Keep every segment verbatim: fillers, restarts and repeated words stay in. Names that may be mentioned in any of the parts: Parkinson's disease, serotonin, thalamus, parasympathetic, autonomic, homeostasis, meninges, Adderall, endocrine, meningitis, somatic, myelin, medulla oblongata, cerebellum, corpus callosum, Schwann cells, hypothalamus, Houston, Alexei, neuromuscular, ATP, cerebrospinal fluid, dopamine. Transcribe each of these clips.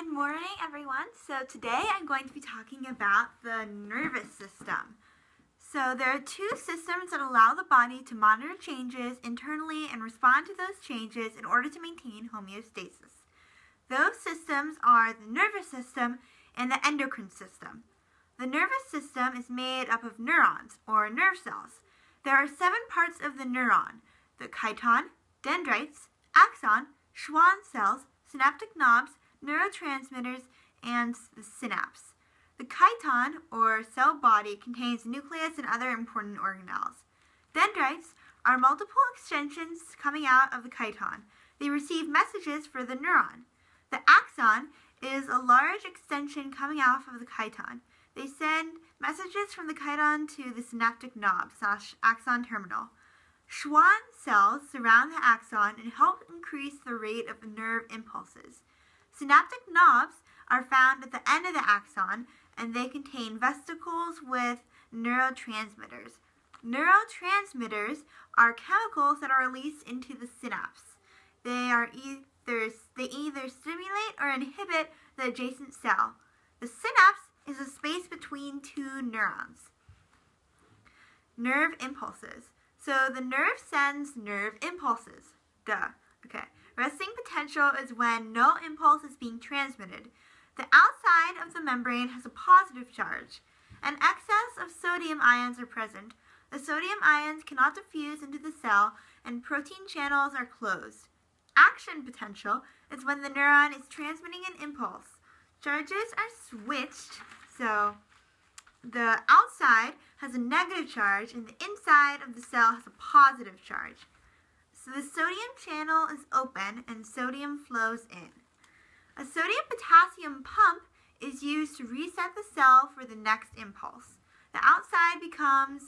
Good morning, everyone. So today I'm going to be talking about the nervous system. So there are two systems that allow the body to monitor changes internally and respond to those changes in order to maintain homeostasis. Those systems are the nervous system and the endocrine system. The nervous system is made up of neurons, or nerve cells. There are seven parts of the neuron: the chiton, dendrites, axon, Schwann cells, synaptic knobs, neurotransmitters, and the synapse. The chiton, or cell body, contains nucleus and other important organelles. Dendrites are multiple extensions coming out of the chiton. They receive messages for the neuron. The axon is a large extension coming off of the chiton. They send messages from the chiton to the synaptic knob slash axon terminal. Schwann cells surround the axon and help increase the rate of nerve impulses. Synaptic knobs are found at the end of the axon, and they contain vesicles with neurotransmitters. Neurotransmitters are chemicals that are released into the synapse. They are either they either stimulate or inhibit the adjacent cell. The synapse is a space between two neurons. Nerve impulses. So the nerve sends nerve impulses. Duh. Okay. Resting potential is when no impulse is being transmitted. The outside of the membrane has a positive charge. An excess of sodium ions are present. The sodium ions cannot diffuse into the cell, and protein channels are closed. Action potential is when the neuron is transmitting an impulse. Charges are switched, so the outside has a negative charge, and the inside of the cell has a positive charge. So the sodium channel is open and sodium flows in. A sodium-potassium pump is used to reset the cell for the next impulse. The outside becomes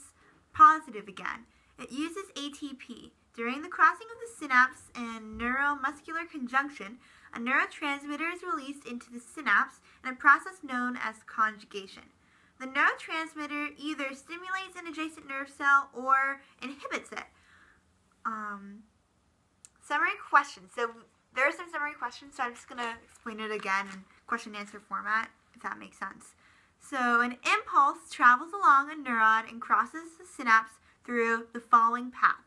positive again. It uses A T P. During the crossing of the synapse and neuromuscular conjunction, a neurotransmitter is released into the synapse in a process known as conjugation. The neurotransmitter either stimulates an adjacent nerve cell or inhibits it. Um, summary questions. So there are some summary questions, so I'm just going to explain it again in question and answer format, if that makes sense. So an impulse travels along a neuron and crosses the synapse through the following path: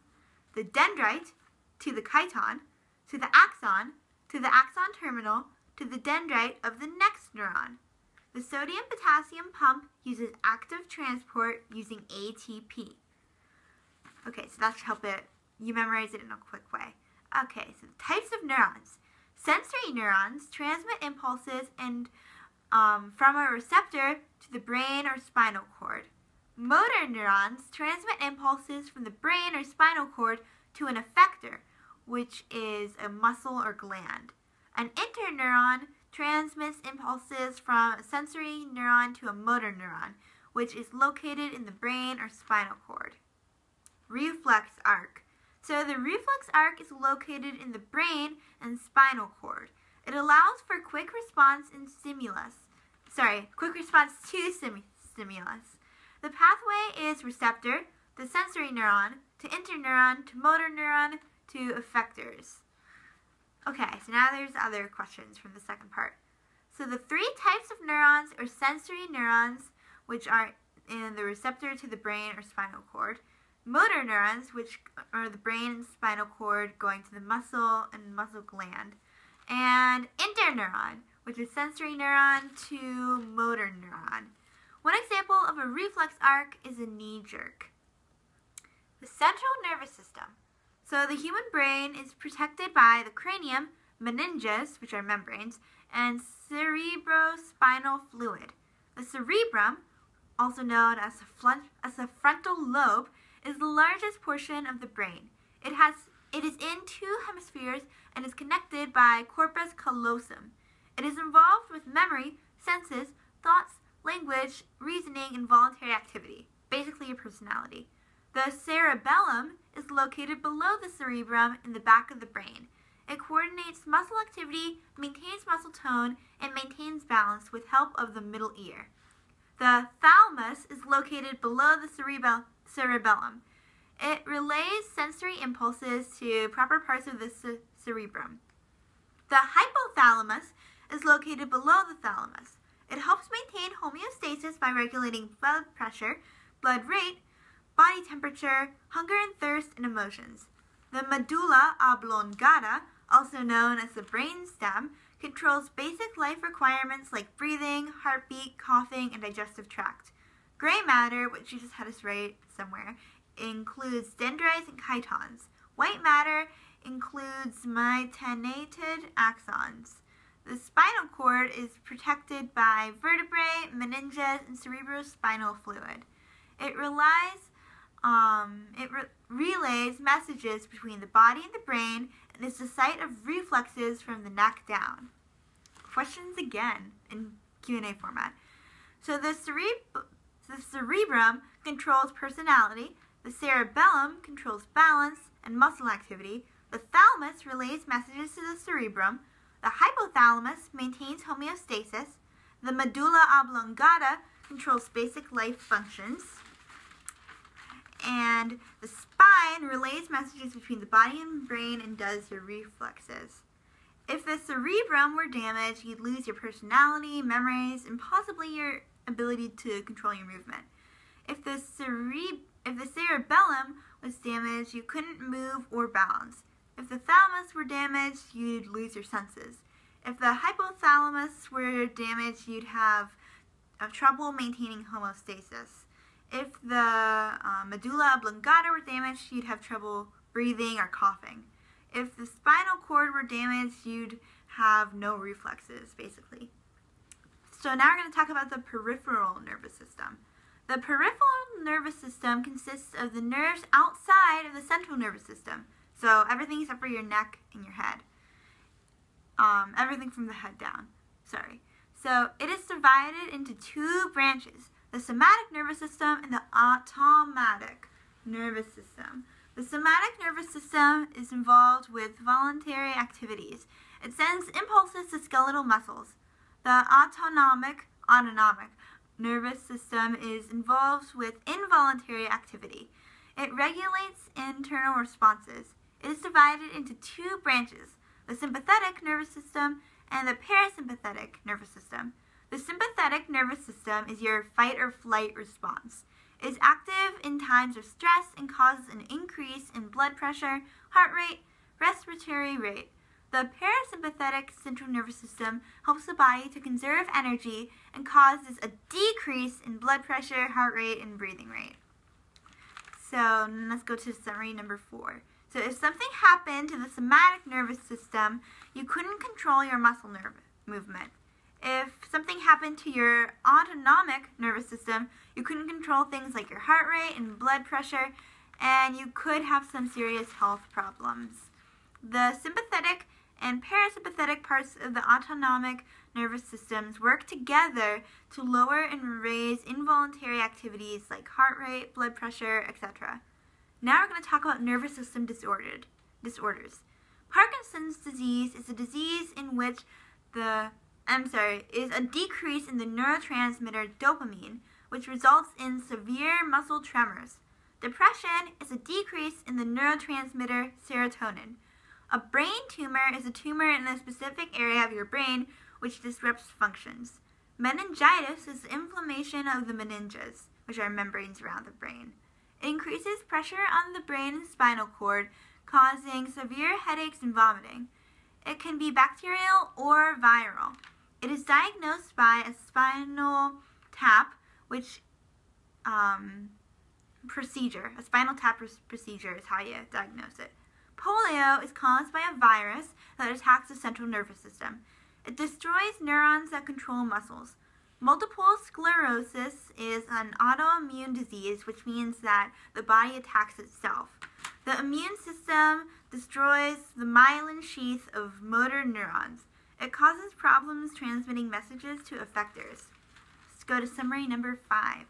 the dendrite to the chiton, to the axon, to the axon terminal, to the dendrite of the next neuron. The sodium-potassium pump uses active transport using A T P. Okay, so that should help it. You memorize it in a quick way. Okay, so the types of neurons. Sensory neurons transmit impulses and um, from a receptor to the brain or spinal cord. Motor neurons transmit impulses from the brain or spinal cord to an effector, which is a muscle or gland. An interneuron transmits impulses from a sensory neuron to a motor neuron, which is located in the brain or spinal cord. Reflex arc. So the reflex arc is located in the brain and spinal cord. It allows for quick response in stimulus. Sorry, quick response to stim stimulus. The pathway is receptor, the sensory neuron, to interneuron, to motor neuron, to effectors. Okay, so now there's other questions from the second part. So the three types of neurons are sensory neurons, which are in the receptor to the brain or spinal cord. Motor neurons, which are the brain and spinal cord going to the muscle and muscle gland, and interneuron, which is sensory neuron to motor neuron. One example of a reflex arc is a knee jerk. The central nervous system. So the human brain is protected by the cranium, meninges, which are membranes, and cerebrospinal fluid. The cerebrum, also known as the frontal lobe, is the largest portion of the brain. It has it is in two hemispheres and is connected by corpus callosum. It is involved with memory, senses, thoughts, language, reasoning, and voluntary activity, basically your personality. The cerebellum is located below the cerebrum in the back of the brain. It coordinates muscle activity, maintains muscle tone, and maintains balance with help of the middle ear. The thalamus is located below the cerebellum. cerebellum. It relays sensory impulses to proper parts of the ce cerebrum. The hypothalamus is lo located below the thalamus. It helps maintain homeostasis by regulating blood pressure, blood rate, body temperature, hunger and thirst, and emotions. The medulla oblongata, also known as the brain stem, controls basic life requirements like breathing, heartbeat, coughing, and digestive tract. Gray matter, which you just had us write somewhere, includes dendrites and chitons. White matter includes myelinated axons. The spinal cord is protected by vertebrae, meninges, and cerebrospinal fluid. It relies, um, it re relays messages between the body and the brain, and is the site of reflexes from the neck down. Questions again in Q and A format. So the, cereb the cerebrum controls personality, the cerebellum controls balance and muscle activity, the thalamus relays messages to the cerebrum, the hypothalamus maintains homeostasis, the medulla oblongata controls basic life functions, and the spine relays messages between the body and brain and does your reflexes. If the cerebrum were damaged, you'd lose your personality, memories, and possibly your ability to control your movement. If the, cere if the cerebellum was damaged, you couldn't move or balance. If the thalamus were damaged, you'd lose your senses. If the hypothalamus were damaged, you'd have uh, trouble maintaining homeostasis. If the uh, medulla oblongata were damaged, you'd have trouble breathing or coughing. If the spinal cord were damaged, you'd have no reflexes, basically. So now we're going to talk about the peripheral nervous system. The peripheral nervous system consists of the nerves outside of the central nervous system. So everything except for your neck and your head. Um, everything from the head down. Sorry. So it is divided into two branches. The somatic nervous system and the autonomic nervous system. The somatic nervous system is involved with voluntary activities. It sends impulses to skeletal muscles. The autonomic, autonomic nervous system is involved with involuntary activity. It regulates internal responses. It is divided into two branches, the sympathetic nervous system and the parasympathetic nervous system. The sympathetic nervous system is your fight or flight response. It is active in times of stress and causes an increase in blood pressure, heart rate, respiratory rate. The parasympathetic central nervous system helps the body to conserve energy and causes a decrease in blood pressure, heart rate, and breathing rate. So let's go to summary number four. So if something happened to the somatic nervous system, you couldn't control your muscle nerve movement. If something happened to your autonomic nervous system, you couldn't control things like your heart rate and blood pressure, and you could have some serious health problems. The sympathetic and parasympathetic parts of the autonomic nervous systems work together to lower and raise involuntary activities like heart rate, blood pressure, et cetera. Now we're going to talk about nervous system disordered, disorders. Parkinson's disease is a disease in which the I'm sorry, is a decrease in the neurotransmitter dopamine, which results in severe muscle tremors. Depression is a decrease in the neurotransmitter serotonin. A brain tumor is a tumor in a specific area of your brain which disrupts functions. Meningitis is inflammation of the meninges, which are membranes around the brain. It increases pressure on the brain and spinal cord, causing severe headaches and vomiting. It can be bacterial or viral. It is diagnosed by a spinal tap, which um, procedure, a spinal tap procedure is how you diagnose it. Polio is caused by a virus that attacks the central nervous system. It destroys neurons that control muscles. Multiple sclerosis is an autoimmune disease, which means that the body attacks itself. The immune system destroys the myelin sheath of motor neurons. It causes problems transmitting messages to effectors. Let's go to summary number five.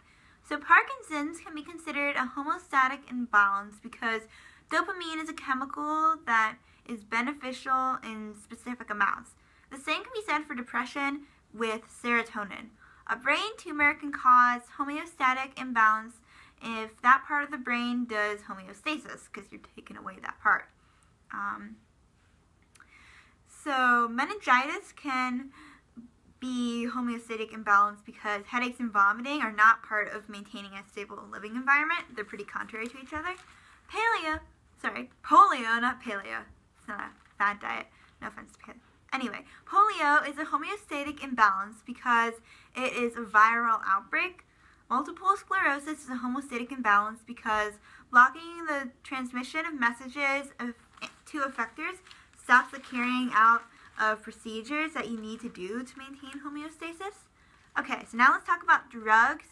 So Parkinson's can be considered a homeostatic imbalance because dopamine is a chemical that is beneficial in specific amounts. The same can be said for depression with serotonin. A brain tumor can cause homeostatic imbalance if that part of the brain does homeostasis, because you're taking away that part. Um, so meningitis can be homeostatic and balanced because headaches and vomiting are not part of maintaining a stable living environment. They're pretty contrary to each other. Paleo, sorry, polio, not paleo. It's not a bad diet. No offense to paleo. Anyway, polio is a homeostatic imbalance because it is a viral outbreak. Multiple sclerosis is a homeostatic imbalance because blocking the transmission of messages to effectors stops the carrying out of procedures that you need to do to maintain homeostasis. Okay, so now let's talk about drugs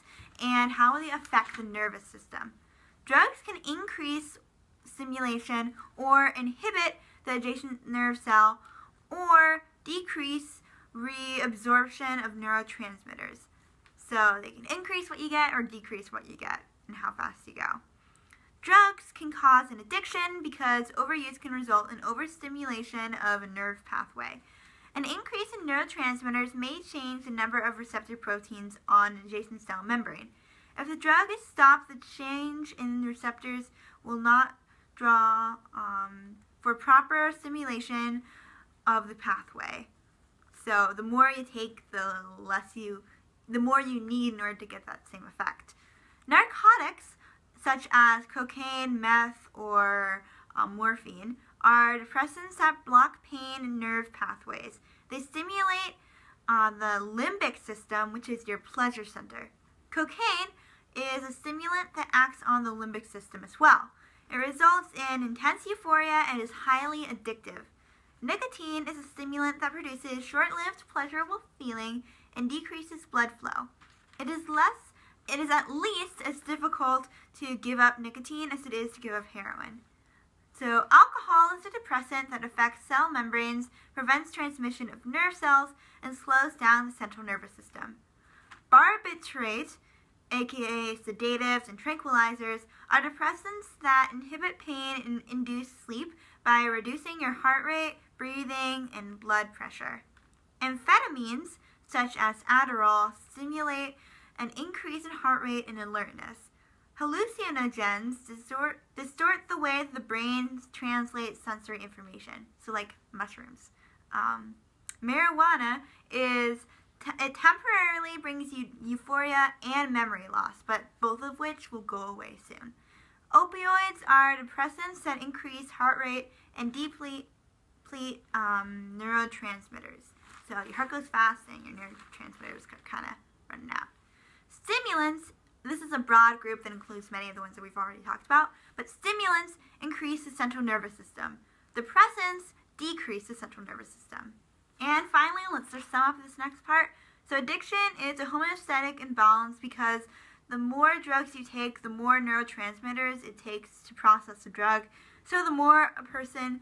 and how they affect the nervous system. Drugs can increase stimulation or inhibit the adjacent nerve cell or decrease reabsorption of neurotransmitters. So they can increase what you get or decrease what you get and how fast you go. Drugs can cause an addiction because overuse can result in overstimulation of a nerve pathway. An increase in neurotransmitters may change the number of receptor proteins on an adjacent cell membrane. If the drug is stopped, the change in receptors will not draw um, for proper stimulation of the pathway. So the more you take, the less you, the more you need in order to get that same effect. Narcotics, such as cocaine, meth, or um, morphine, are depressants that block pain and nerve pathways. They stimulate uh, the limbic system, which is your pleasure center. Cocaine is a stimulant that acts on the limbic system as well. It results in intense euphoria and is highly addictive. Nicotine is a stimulant that produces short-lived pleasurable feeling and decreases blood flow. It is less It is at least as difficult to give up nicotine as it is to give up heroin. So alcohol is a depressant that affects cell membranes, prevents transmission of nerve cells, and slows down the central nervous system. Barbiturate, aka sedatives and tranquilizers, are depressants that inhibit pain and induce sleep by reducing your heart rate, breathing, and blood pressure. Amphetamines, such as Adderall, stimulate an increase in heart rate and alertness. Hallucinogens distort, distort the way the brain translates sensory information, so like mushrooms. Um, marijuana is, te it temporarily brings you euphoria and memory loss, but both of which will go away soon. Opioids are depressants that increase heart rate and deplete, deplete um, neurotransmitters. So your heart goes fast and your neurotransmitters are kind of running out. Stimulants, this is a broad group that includes many of the ones that we've already talked about, but stimulants increase the central nervous system. Depressants decrease the central nervous system. And finally, let's just sum up this next part. So addiction is a homeostatic imbalance because the more drugs you take, the more neurotransmitters it takes to process the drug. So the more a person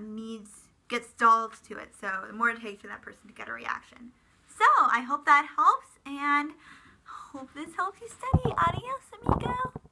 needs, gets dulled to it. So the more it takes for that person to get a reaction. So I hope that helps, and hope this helps you study. Adios, amigo.